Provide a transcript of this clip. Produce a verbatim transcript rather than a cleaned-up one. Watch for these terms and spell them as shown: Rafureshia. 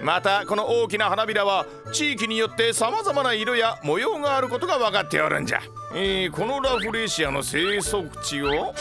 またこの大きな花びらは地域によってさまざまな色や模様があることが分かっておるんじゃ。えー、このラフレシアの生息地をおおおお